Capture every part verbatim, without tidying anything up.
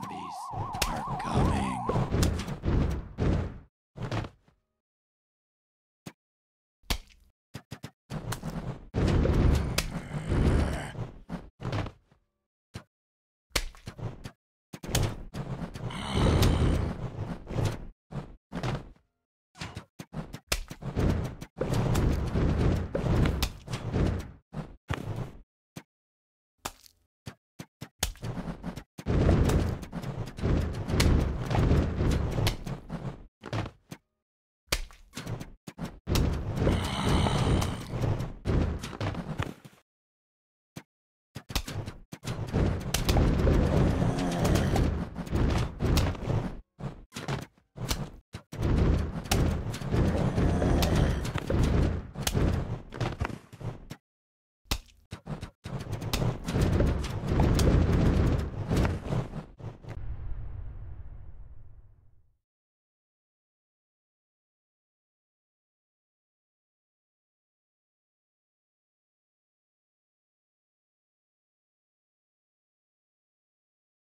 The zombies are coming.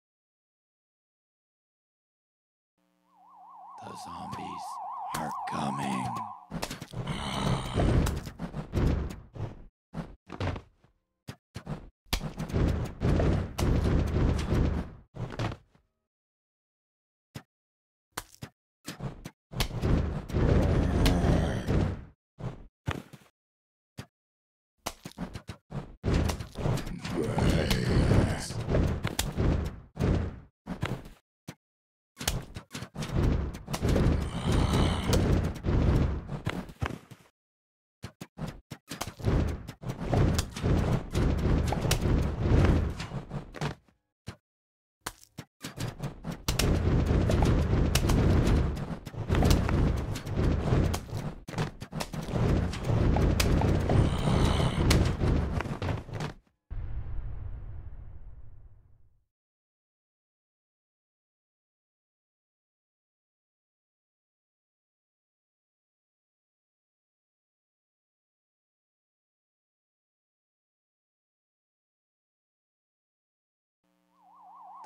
The zombies are coming.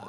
The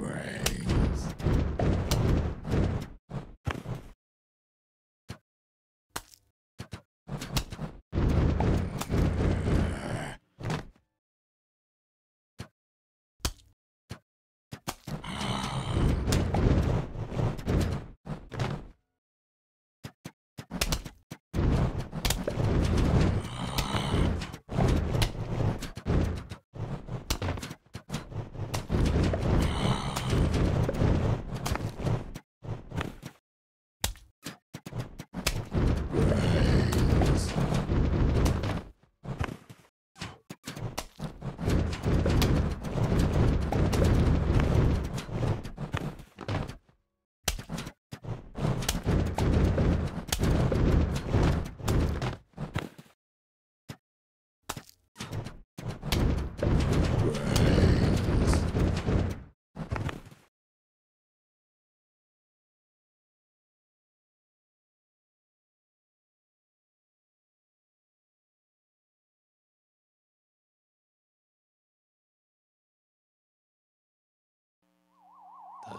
brains. The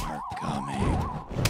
are coming. The zombies are coming.